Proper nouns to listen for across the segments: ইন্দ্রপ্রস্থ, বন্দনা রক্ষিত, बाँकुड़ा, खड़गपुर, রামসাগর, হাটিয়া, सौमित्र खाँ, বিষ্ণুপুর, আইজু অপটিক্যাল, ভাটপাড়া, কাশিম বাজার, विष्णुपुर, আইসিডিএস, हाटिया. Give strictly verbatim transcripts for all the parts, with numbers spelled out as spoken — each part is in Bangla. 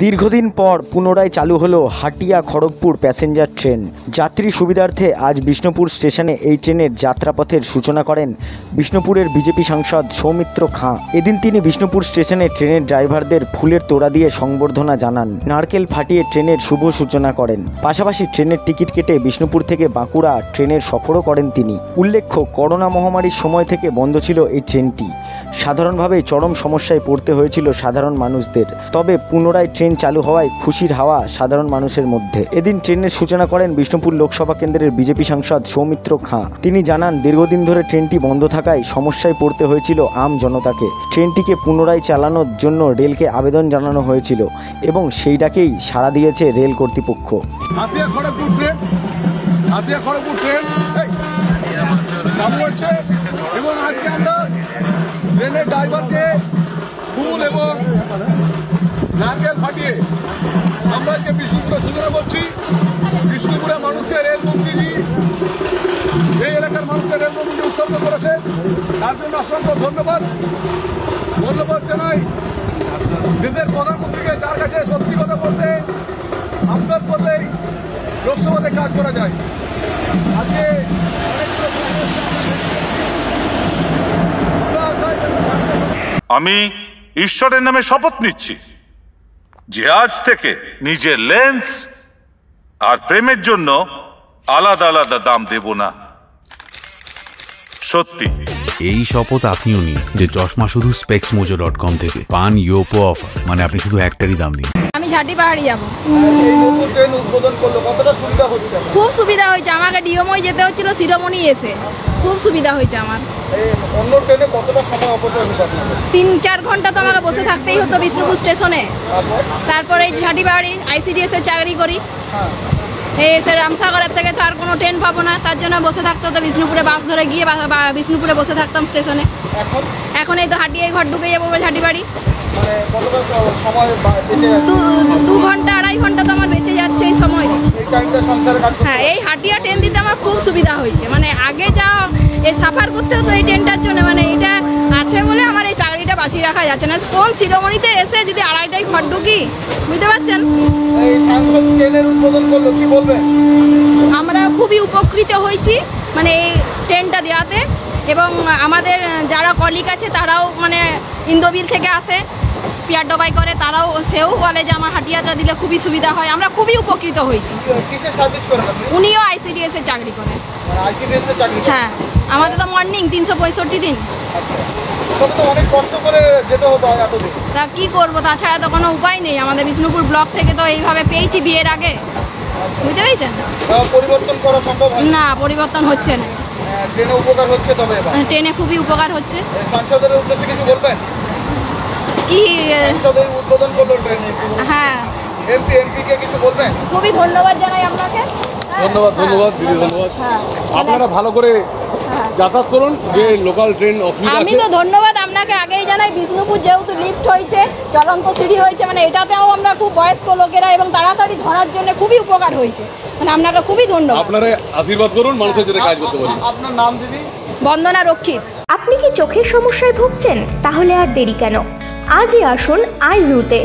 दीर्घदिन पर पुनराय चालू हलो हाटिया खड़गपुर पैसेंजार ट्रेन। यात्री सुविधार्थे आज विष्णुपुर स्टेशने ए ट्रेनेर यात्रापथेर सूचना करें विष्णुपुरेर बीजेपी सांसद सौमित्र खाँ। एदिन तिनी विष्णुपुर स्टेशने ट्रेनेर ड्राइभारदेर फुलेर तोड़ा दिए संबर्धना जानान, नारकेल फाटिए ट्रेनेर शुभ सूचना करें, पाशापाशी ट्रेनेर टिकिट केटे विष्णुपुर थेके बाँकुड़ा ट्रेनेर सफरो करें तिनी। उल्लेख्य, करोना महामारीर समय थेके बंध छिलो ए ट्रेनटी। साधारणभावे चरम समस्याय पड़ते हयेछिलो साधारण मानुषदेर, तबे पुनराय ट्रेन चालू हवाय खुशिर हावा साधारण मानुषेर मध्य। एदिन ट्रेनेर सूचना करें विष्णुपुर लोकसभा केंद्रेर बीजेपी सांसद सौमित्र खाँ। तिनी जानान दीर्घदिन धरे ट्रेनटी बंध थाकाय समस्याय पड़ते हयेछिलो आम जनताके। ट्रेनटीके पुनराय चालानोर जन्य रेलके आवेदन जानानो हयेछिलो एबं सेई डाकेई साड़ा दियेछे रेल कर्तृपक्ष। नारकेल फाटिए আমরা যে বিষ্ণুপুরে सूचना করছি, বিষ্ণুপুরে মানুষকে রেলমন্ত্রীজি এই এলাকার মানুষকে রেলমন্ত্রী উৎসর্গ করেছে, তার জন্য অসংখ্য ধন্যবাদ ধন্যবাদ জানাই। দেশের প্রধানমন্ত্রীকে, যার কাছে সত্যি কথা বলতে আবদার করলেই লোকসভাতে কাজ করা যায়। আজকে আমি ঈশ্বরের নামে শপথ নিচ্ছি যে আজ থেকে নিজের লেন্স আর প্রেমের জন্য আলাদা আলাদা দাম দেব না। সত্যি এই শপথ আপনিও নিন যে চশমা শুধু specs mojo dot com থেকে পান ইয়োপো অফার, মানে আপনি শুধু একটারই দাম দিন। আমি ঝাঁটি পাহাড়ি যাব। নতুন ট্রেন উদ্বোধন করলো, কতটা সুবিধা হচ্ছে? খুব সুবিধা হয়েছে। আমাকে ডিওমই যেতে হচ্ছিল, শিরোমণি এসে খুব সুবিধা হয়েছে আমার। অন্য ট্রেনে কতটা সময় অপচয় হতো আপনাদের? তিন চার ঘন্টা তো আমাকে বসে থাকতেই হতো বিষ্ণুপুর স্টেশনে। তারপরে ঝাঁটি পাহাড়ি আইসিডিএস এ চাকরি করি, এই স্যার রামসাগরের থেকে তার কোনো ট্রেন পাবো না, তার জন্য বসে থাকতে হতো বিষ্ণুপুরে। বাস ধরে গিয়ে বিষ্ণুপুরে বসে থাকতাম স্টেশনে। এখন এখন এই তো হাটিয়ে ঘর ঢুকে যাবো ঝাঁটি বাড়ি। মানে কতটা সময় বেঁচে যাচ্ছে? দু ঘন্টা আড়াই ঘন্টা তো আমার বেঁচে যাচ্ছে এই সময়। এই টাইমটা সংসারে কাজ করতে। হ্যাঁ, এই হাটিয়া ট্রেন দিতে আমার খুব সুবিধা হয়েছে। মানে আগে যা এই সাফার করতে হতো এই ট্রেনটার জন্য, মানে এটা আছে বলে আমার এই চাকরিটা বাঁচিয়ে রাখা যাচ্ছে না। কোন শিরোমণিতে এসে যদি আড়াইটায় ঘর ঢুকি, বুঝতে পারছেন? এই সংসদ ট্রেনের উদ্বোধন করলো, কি বলবেন? আমরা খুবই উপকৃত হয়েছি মানে এই ট্রেনটা দেওয়াতে, এবং আমাদের যারা কলিগ আছে তারাও মানে ইন্দোবিল থেকে আসে পিয়ার ডবাই করে, তারাও সেও বলে যে আমার হাটিয়াটা দিলে খুবই সুবিধা হয়। আমরা খুবই উপকৃত হয়েছি। উনিও আইসিডিএস এ চাকরি করেন। হ্যাঁ, আমাদের তো মর্নিং তিনশো পঁয়ষট্টি দিন। তা কি করবো, তাছাড়া তো কোনো উপায় নেই। আমাদের বিষ্ণুপুর ব্লক থেকে তো এইভাবে পেয়েছি বিয়ের আগে, বুঝতে পেরেছেন? না, পরিবর্তন হচ্ছে না। ট্রেনে উপকার হচ্ছে, তবে ট্রেনে খুবই উপকার হচ্ছে। সংসদের উদ্দেশ্যে কিছু বলবেন কি? সংসদের উদ্বোধন করলো ট্রেন। হ্যাঁ, এমপি এমপি কে কিছু বলবেন? খুবই ধন্যবাদ জানাই আপনাকে। ধন্যবাদ ধন্যবাদ দিদি, ধন্যবাদ। আপনারা ভালো করে যাতায়াত করুন, যে লোকাল ট্রেন অসুবিধা আছে। আমি তো ধন্যবাদ আপনাকে আগেই জানাই। বিষ্ণুপুর যেহেতু লিফট হয়েছে, চলন্ত সিঁড়ি হয়েছে, মানে এটাতেও আমরা খুব বয়স্ক লোকেরা এবং তাড়াতাড়ি ধরার জন্য খুবই উপকার হয়েছে। মানে আপনাকে খুবই ধন্যবাদ। আপনারা আশীর্বাদ করুন মানুষের জন্য কাজ করতে পারি। আপনার নাম দিদি? বন্দনা রক্ষিত। আপনি কি চোখের সমস্যায় ভুগছেন? তাহলে আর দেরি কেন, আজই আসুন আইজুতে।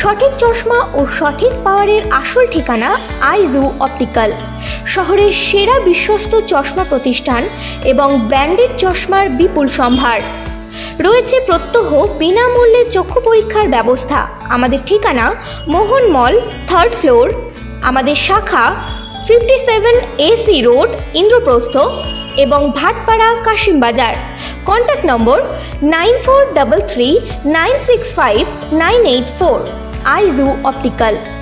সঠিক চশমা ও সঠিক পাওয়ারের আসল ঠিকানা আইজু অপ্টিক্যাল, শহরের সেরা বিশ্বস্ত চশমা প্রতিষ্ঠান এবং ব্র্যান্ডেড চশমার বিপুল সম্ভার রয়েছে। প্রত্যহ বিনামূল্যে চক্ষু পরীক্ষার ব্যবস্থা। আমাদের ঠিকানা মোহন মল থার্ড ফ্লোর, আমাদের শাখা fifty seven AC road, ইন্দ্রপ্রস্থ এবং ভাটপাড়া কাশিম বাজার। Contact number nine four double three nine six five nine eight four. আইজু অপটিক্যাল।